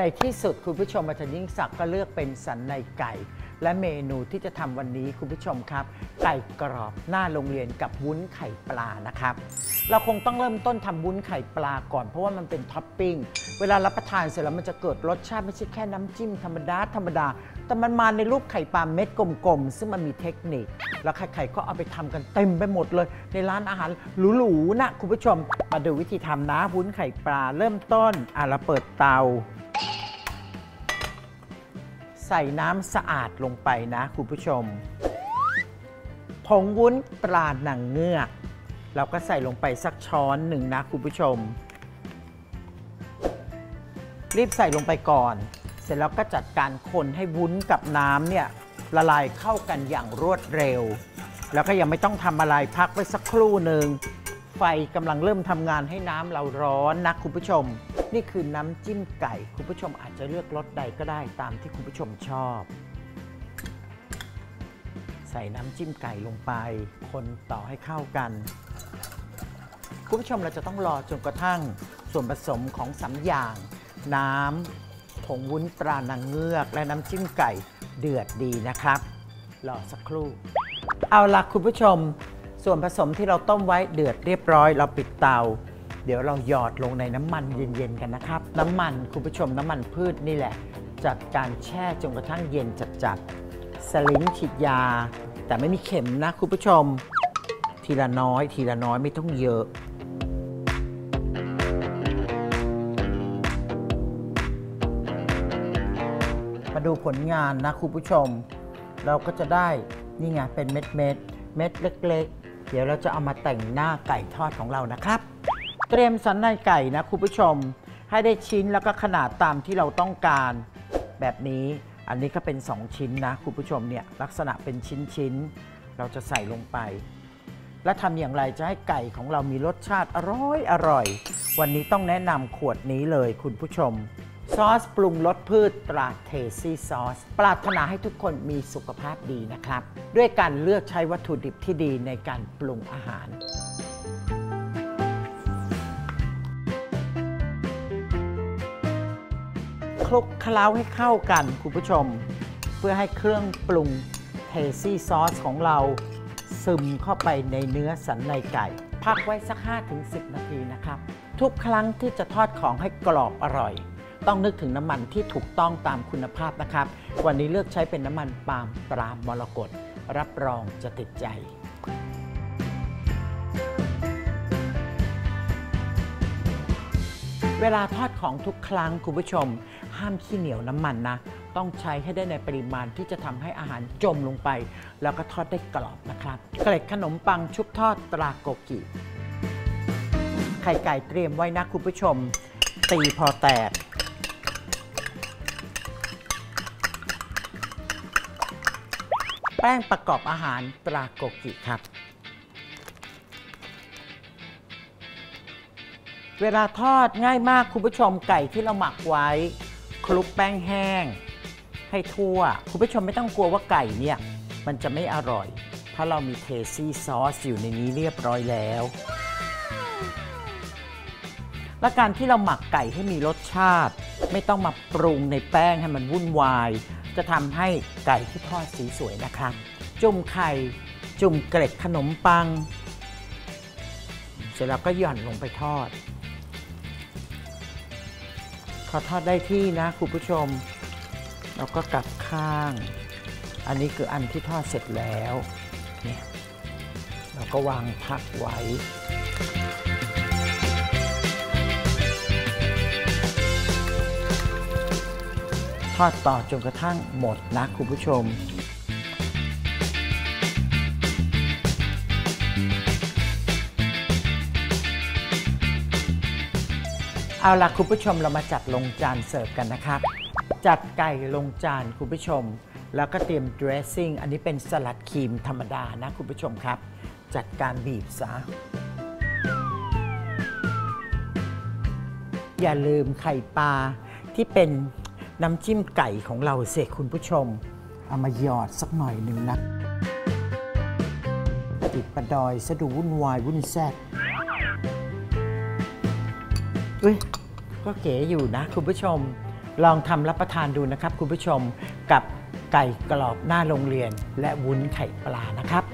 ในที่สุดคุณผู้ชมอาจารย์ยิ่งศักดิ์ก็เลือกเป็นสันในไก่และเมนูที่จะทำวันนี้คุณผู้ชมครับไก่กรอบหน้าโรงเรียนกับวุ้นไข่ปลานะครับเราคงต้องเริ่มต้นทำวุ้นไข่ปลาก่อนเพราะว่ามันเป็นท็อปปิ้งเวลารับประทานเสร็จแล้วมันจะเกิดรสชาติไม่ใช่แค่น้ำจิ้มธรรมดาธรรมดาแต่มันมาในรูปไข่ปลาเม็ดกลมๆซึ่งมันมีเทคนิคแล้วไข่ก็เอาไปทำกันเต็มไปหมดเลยในร้านอาหารหรูๆนะคุณผู้ชมมาดูวิธีทำนะวุ้นไข่ปลาเริ่มต้นเราเปิดเตาใส่น้ำสะอาดลงไปนะคุณผู้ชมผงวุ้นปลาหนังเงือกเราก็ใส่ลงไปสักช้อนหนึ่งนะคุณผู้ชมรีบใส่ลงไปก่อนเสร็จแล้วก็จัดการคนให้วุ้นกับน้ำเนี่ยละลายเข้ากันอย่างรวดเร็วแล้วก็ยังไม่ต้องทำอะไรพักไว้สักครู่หนึ่งไฟกำลังเริ่มทำงานให้น้ำเราร้อนนะคุณผู้ชมนี่คือน้ำจิ้มไก่คุณผู้ชมอาจจะเลือกรสใดก็ได้ตามที่คุณผู้ชมชอบใส่น้ำจิ้มไก่ลงไปคนต่อให้เข้ากันคุณผู้ชมเราจะต้องรอจนกระทั่งส่วนผสมของสามอย่างน้ำผงวุ้นปลานางเงือกและน้ำจิ้มไก่เดือดดีนะครับรอสักครู่เอาละคุณผู้ชมส่วนผสมที่เราต้มไว้เดือดเรียบร้อยเราปิดเตาเดี๋ยวเราหยอดลงในน้ำมันเย็นๆกันนะครับน้ำมันคุณผู้ชมน้ำมันพืชนี่แหละจากการแช่จนกระทั่งเย็นจัดๆสลิงฉีดยาแต่ไม่มีเข็มนะคุณผู้ชมทีละน้อยทีละน้อยไม่ต้องเยอะมาดูผลงานนะคุณผู้ชมเราก็จะได้นี่ไงเป็นเม็ดเล็กๆเดี๋ยวเราจะเอามาแต่งหน้าไก่ทอดของเรานะครับเตรียมสันในไก่นะคุณผู้ชมให้ได้ชิ้นแล้วก็ขนาดตามที่เราต้องการแบบนี้อันนี้ก็เป็น2ชิ้นนะคุณผู้ชมเนี่ยลักษณะเป็นชิ้นเราจะใส่ลงไปและทำอย่างไรจะให้ไก่ของเรามีรสชาติอร่อยวันนี้ต้องแนะนำขวดนี้เลยคุณผู้ชมซอสปรุงรสพืชตราเทซี่ซอสปรารถนาให้ทุกคนมีสุขภาพดีนะครับด้วยการเลือกใช้วัตถุดิบที่ดีในการปรุงอาหารคลุกเคล้าให้เข้ากันคุณผู้ชมเพื่อให้เครื่องปรุงเทซี่ซอสของเราซึมเข้าไปในเนื้อสันในไก่พักไว้สัก 5-10 นาทีนะครับทุกครั้งที่จะทอดของให้กรอบอร่อยต้องนึกถึงน้ำมันที่ถูกต้องตามคุณภาพนะครับวันนี้เลือกใช้เป็นน้ำมันปาล์มตรามรกตรับรองจะติดใจเวลาทอดของทุกครั้งคุณผู้ชมห้ามขี้เหนียวน้ำมันนะต้องใช้ให้ได้ในปริมาณที่จะทำให้อาหารจมลงไปแล้วก็ทอดได้กรอบนะครับเกล็ดขนมปังชุบทอดตราโกกิไข่ไก่เตรียมไว้นะคุณผู้ชมตีพอแตกแป้งประกอบอาหารตราโกกิครับเวลาทอดง่ายมากคุณผู้ชมไก่ที่เราหมักไว้คลุกแป้งแห้งให้ทั่วคุณผู้ชมไม่ต้องกลัวว่าไก่เนี่ยมันจะไม่อร่อยเพราะเรามีเทซี่ซอสอยู่ในนี้เรียบร้อยแล้วและการที่เราหมักไก่ให้มีรสชาติไม่ต้องมาปรุงในแป้งให้มันวุ่นวายจะทำให้ไก่ที่ทอดสีสวยนะครับจุ่มไข่จุ่มเกล็ดขนมปังเสร็จแล้วก็หย่อนลงไปทอดพอทอดได้ที่นะคุณผู้ชมเราก็กลับข้างอันนี้คืออันที่ทอดเสร็จแล้วเนี่ยเราก็วางพักไว้ทอดต่อจนกระทั่งหมดนะคุณผู้ชมเอาล่ะคุณผู้ชมเรามาจัดลงจานเสิร์ฟกันนะครับจัดไก่ลงจานคุณผู้ชมแล้วก็เตรียมดรสซิ่งอันนี้เป็นสลัดครีมธรรมดานะคุณผู้ชมครับจัดการบีบซะอย่าลืมไข่ปลาที่เป็นน้ำจิ้มไก่ของเราเสกคุณผู้ชมเอามาหยอดสักหน่อยหนึ่งนะติดประดอยสะดุวุ่นวายวุ่นแซ่บก็เก๋อยู่นะคุณผู้ชม ลองทำรับประทานดูนะครับคุณผู้ชมกับไก่กรอบหน้าโรงเรียนและวุ้นไข่ปลานะครับ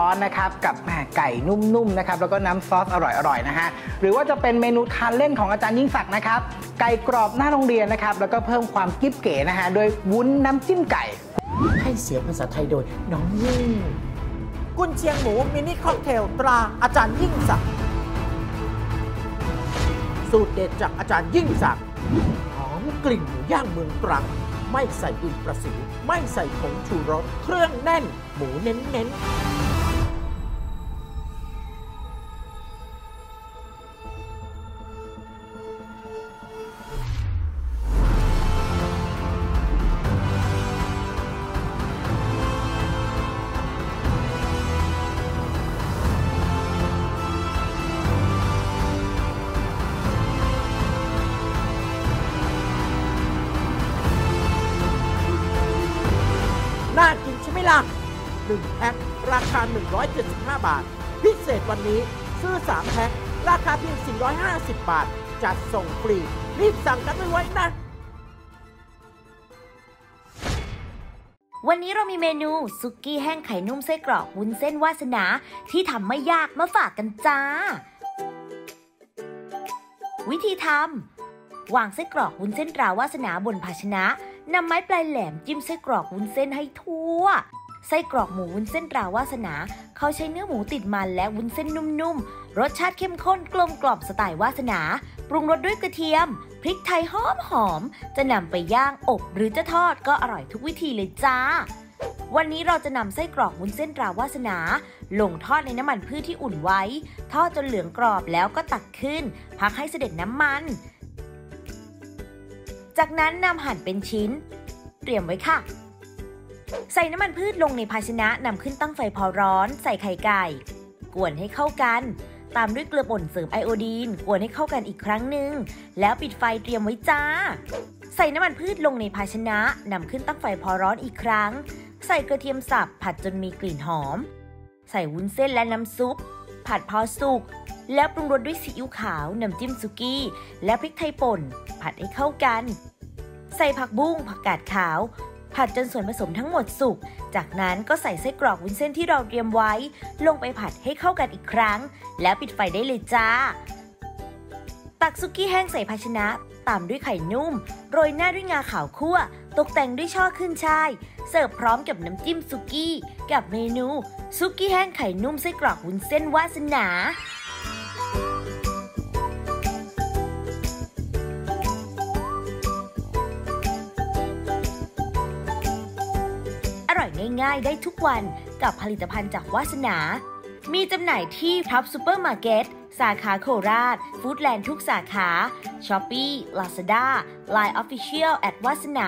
ร้อนๆนะครับกับไก่นุ่มๆนะครับแล้วก็น้ำซอสอร่อยๆนะฮะหรือว่าจะเป็นเมนูทานเล่นของอาจารย์ยิ่งศักดิ์นะครับไก่กรอบหน้าโรงเรียนนะครับแล้วก็เพิ่มความกิ๊บเก๋นะฮะโดยวุ้นน้ำจิ้มไก่ให้เสียงภาษาไทยโดยน้องยิ่งกุนเชียงหมูมินิค็อกเทลตราอาจารย์ยิ่งศักดิ์สูตรเด็ดจากอาจารย์ยิ่งศักดิ์หอมกลิ่นหมูย่างเมืองตรังไม่ใส่อินประสิวไม่ใส่ผงชูรสเครื่องแน่นหมูเน้นๆน่ากินใช่ไหมล่ะ1แพ็คราคา175บาทพิเศษวันนี้ซื้อ3แพ็คราคาเพียง450บาทจัดส่งฟรีรีบสั่งกันไว้นะวันนี้เรามีเมนูสุกี้แห้งไข่นุ่มไส้กรอกวุ้นเส้นวาสนาที่ทำไม่ยากมาฝากกันจ้าวิธีทำวางไส้กรอกวุ้นเส้นตราวาสนาบนภาชนะนำไม้ปลายแหลมจิ้มไส้กรอกวุ้นเส้นให้ทั่วไส้กรอกหมูวุ้นเส้นตราวาสนาเขาใช้เนื้อหมูติดมันและวุ้นเส้นนุ่มๆรสชาติเข้มข้นกลมกล่อมสไตล์วาสนาปรุงรสด้วยกระเทียมพริกไทยหอมจะนำไปย่างอบหรือจะทอดก็อร่อยทุกวิธีเลยจ้าวันนี้เราจะนำไส้กรอกวุ้นเส้นตราวาสนาลงทอดในน้ำมันพืชที่อุ่นไว้ทอดจนเหลืองกรอบแล้วก็ตักขึ้นพักให้เสด็จน้ำมันจากนั้นนำหั่นเป็นชิ้นเตรียมไว้ค่ะใส่น้ำมันพืชลงในภาชนะนำขึ้นตั้งไฟพอร้อนใส่ไข่ไก่กวนให้เข้ากันตามด้วยเกลือป่นเสริมไอโอดีนกวนให้เข้ากันอีกครั้งหนึ่งแล้วปิดไฟเตรียมไว้จ้าใส่น้ำมันพืชลงในภาชนะนำขึ้นตั้งไฟพอร้อนอีกครั้งใส่กระเทียมสับผัดจนมีกลิ่นหอมใส่วุ้นเส้นและน้ำซุปผัดพอสุกแล้วปรุงรสด้วยซีอิ๊วขาวน้ำจิ้มสุกี้และพริกไทยป่นผัดให้เข้ากันใส่ผักบุ้งผักกาดขาวผัดจนส่วนผสมทั้งหมดสุกจากนั้นก็ใส่ไส้กรอกวุ้นเส้นที่เราเตรียมไว้ลงไปผัดให้เข้ากันอีกครั้งแล้วปิดไฟได้เลยจ้าตักสุกี้แห้งใส่ภาชนะตามด้วยไข่นุ่มโรยหน้าด้วยงาขาวคั่วตกแต่งด้วยช่อขึ้นช่ายเสิร์ฟพร้อมกับน้ำจิ้มสุกี้กับเมนูสุกี้แห้งไข่นุ่มไส้กรอกวุ้นเส้นวาสนาง่ายได้ทุกวันกับผลิตภัณฑ์จากวาสนามีจำหน่ายที่ท็อปซูเปอร์มาร์เก็ตสาขาโคราชฟู้ดแลนด์ทุกสาขา Shopee Lazada Line Official @ วาสน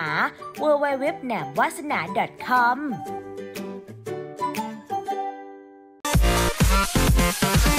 า www.wasana.com